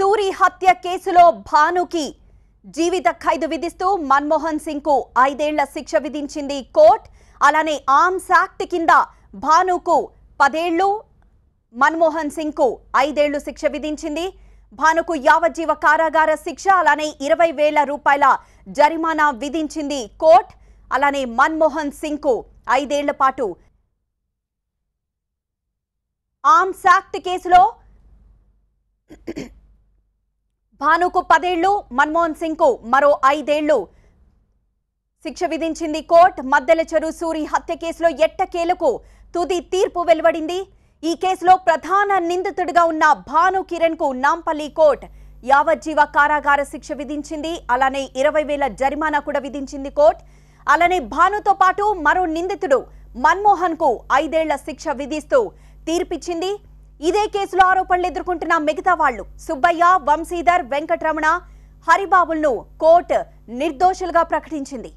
సూరి హత్య కేసులో భానుకి జీవిత ఖైదు విధిస్తూ మన్మోహన్ సింగ్ కు 5 ఏళ్ల శిక్ష విధించింది కోర్టు. అలానే ఆర్మ్స్ యాక్ట్ కింద భానుకు 10 ఏళ్లు, మన్మోహన్ సింగ్ కు 5 ఏళ్లు శిక్ష విధించింది. భానుకు యావజ్జీవ కారాగార శిక్ష, అలానే 20,000 రూపాయల జరిమానా విధించింది కోర్టు. అలానే మన్మోహన్ సింగ్ కు 5 ఏళ్ల పాటు ఆర్మ్స్ యాక్ట్ కేసులో భానుకు 10 ఏళ్లు, మన్మోహన్ సింగ్ కు మరో 5 ఏళ్లు శిక్ష విధించింది కోర్టు. మద్దెలచెరువు సూరి హత్య కేసులో ఎట్టకేలకు తుది తీర్పు వెలువడింది. ఈ కేసులో ప్రధాన నిందితుడిగా ఉన్న భాను కిరణ్ కు నాంపల్లి కోర్టు యావజ్జీవ కారాగార శిక్ష విధించింది. అలానే 20,000 జరిమానా కూడా విధించింది కోర్టు. అలానే భానుతో పాటు మరో నిందితుడు మన్మోహన్ కు 5 ఏళ్ల శిక్ష విధిస్తూ తీర్పిచ్చింది. ఇదే కేసులో ఆరోపణలు ఎదుర్కొంటున్న మిగతా వాళ్లు సుబ్బయ్య, వంశీధర్, వెంకటరమణ, హరిబాబులను కోర్టు నిర్దోషులుగా ప్రకటించింది.